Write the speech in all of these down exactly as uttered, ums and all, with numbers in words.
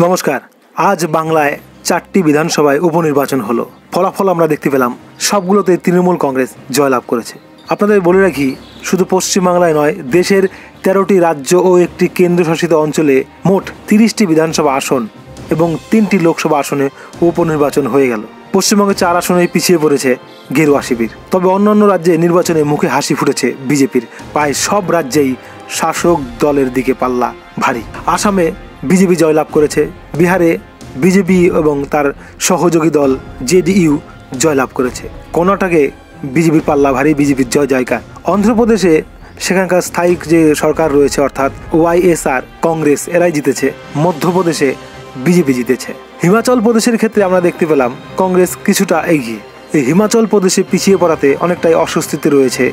नमस्कार। आज बांगलाय चारटी विधानसभा उपनिर्वाचन हलो। फलाफल आमरा देखते पेलाम सबगुलोते तृणमूल कांग्रेस जयलाभ करेছে। আপনাদের বলে রাখি শুধু পশ্চিম বাংলায় নয়, দেশের তেরোটি राज्य और একটি কেন্দ্রশাসিত অঞ্চলে মোট তিরিশটি বিধানসভা আসন এবং তিনটি লোকসভা আসনে উপনির্বাচন হয়ে গেল। পশ্চিমবঙ্গে চার আসনে পিছিয়ে পড়েছে গেরুয়া শিবির। তবে অন্যান্য রাজ্যে নির্বাচনে মুখে হাসি ফুটেছে বিজেপির। প্রায় সব রাজ্যেই শাসক দলের দিকে পাল্লা ভারী। আসামে বিজেপি জয়লাভ করেছে, বিহারে বিজেপি এবং তার সহযোগী দল জেডিইউ জয়লাভ করেছে, কর্ণাটকে বিজেপির পাল্লা ভারী, বিজেপির জয় জয়কার। অন্ধ্রপ্রদেশে সেখানকার স্থায়ী যে সরকার রয়েছে অর্থাৎ ওয়াইএসআর কংগ্রেস এরাই জিতেছে, মধ্যপ্রদেশে বিজেপি জিতেছে। হিমাচল প্রদেশের ক্ষেত্রে আমরা দেখতে পেলাম কংগ্রেস কিছুটা এগিয়ে। এই হিমাচল প্রদেশে পিছিয়ে পড়াতে অনেকটাই অস্বস্তিতে রয়েছে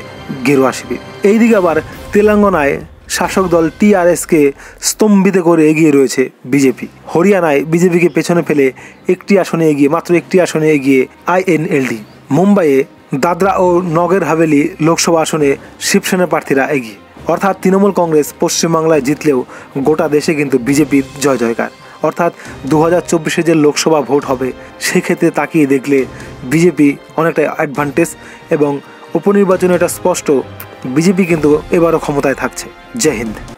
গেরুয়া শিবির। এইদিকে আবার তেলেঙ্গানায় শাসক দল টিআরএসকে স্তম্ভিত করে এগিয়ে রয়েছে বিজেপি। হরিয়ানায় বিজেপিকে পেছনে ফেলে একটি আসনে এগিয়ে, মাত্র একটি আসনে এগিয়ে আইএনএলডি। মুম্বাইয়ে দাদরা ও নগর হাভেলি লোকসভা আসনে শিবসেনা প্রার্থীরা এগিয়ে। অর্থাৎ তৃণমূল কংগ্রেস পশ্চিমবাংলায় জিতলেও গোটা দেশে কিন্তু বিজেপির জয় জয়কার। অর্থাৎ দু হাজার চব্বিশে যে লোকসভা ভোট হবে সেক্ষেত্রে তাকিয়ে দেখলে বিজেপি অনেকটা অ্যাডভান্টেজ এবং উপনির্বাচনে এটা স্পষ্ট বিজেপি কিন্তু এবারও ক্ষমতায় থাকছে। জয় হিন্দ।